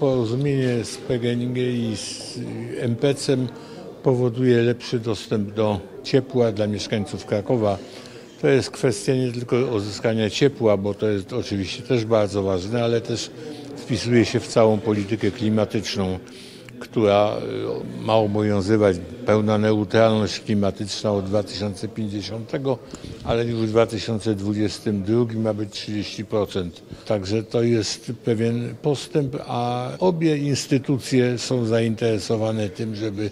Porozumienie z PGE i z MPEC-em powoduje lepszy dostęp do ciepła dla mieszkańców Krakowa. To jest kwestia nie tylko uzyskania ciepła, bo to jest oczywiście też bardzo ważne, ale też wpisuje się w całą politykę klimatyczną, która ma obowiązywać pełna neutralność klimatyczna od 2050, ale już w 2022 ma być 30%. Także to jest pewien postęp, a obie instytucje są zainteresowane tym, żeby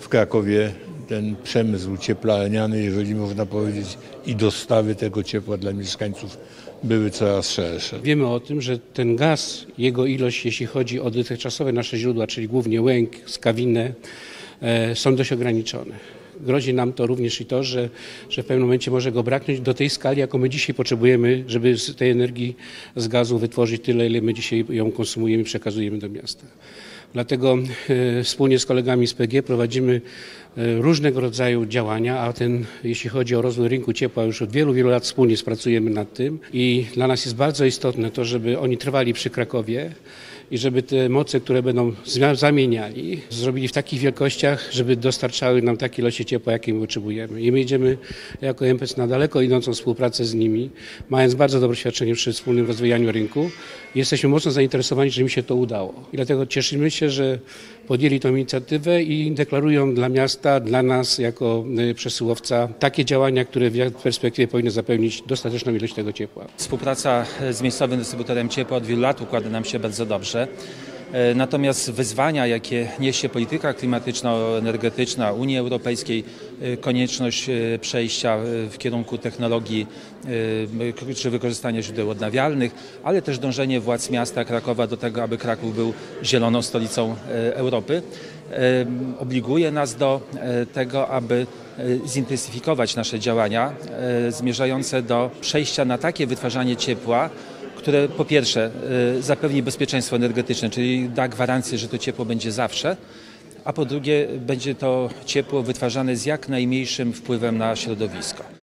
w Krakowie ten przemysł cieplarniany, jeżeli można powiedzieć, i dostawy tego ciepła dla mieszkańców były coraz szersze. Wiemy o tym, że ten gaz, jego ilość, jeśli chodzi o dotychczasowe nasze źródła, czyli głównie Łęg, Skawinę, są dość ograniczone. Grozi nam to również i to, że w pewnym momencie może go braknąć do tej skali, jaką my dzisiaj potrzebujemy, żeby z tej energii z gazu wytworzyć tyle, ile my dzisiaj ją konsumujemy i przekazujemy do miasta. Dlatego wspólnie z kolegami z PGE prowadzimy różnego rodzaju działania, a jeśli chodzi o rozwój rynku ciepła, już od wielu lat wspólnie pracujemy nad tym i dla nas jest bardzo istotne to, żeby oni trwali przy Krakowie i żeby te moce, które będą zamieniali, zrobili w takich wielkościach, żeby dostarczały nam takie ilości ciepła, jakie my potrzebujemy. I my idziemy jako MPS na daleko idącą współpracę z nimi, mając bardzo dobre doświadczenie przy wspólnym rozwijaniu rynku. Jesteśmy mocno zainteresowani, że im się to udało. I dlatego cieszymy się, że podjęli tą inicjatywę i deklarują dla miasta, dla nas jako przesyłowca takie działania, które w perspektywie powinny zapewnić dostateczną ilość tego ciepła. Współpraca z miejscowym dystrybutorem ciepła od wielu lat układa nam się bardzo dobrze. Natomiast wyzwania, jakie niesie polityka klimatyczno-energetyczna Unii Europejskiej, konieczność przejścia w kierunku technologii czy wykorzystania źródeł odnawialnych, ale też dążenie władz miasta Krakowa do tego, aby Kraków był zieloną stolicą Europy, obliguje nas do tego, aby zintensyfikować nasze działania zmierzające do przejścia na takie wytwarzanie ciepła, które po pierwsze zapewni bezpieczeństwo energetyczne, czyli da gwarancję, że to ciepło będzie zawsze, a po drugie będzie to ciepło wytwarzane z jak najmniejszym wpływem na środowisko.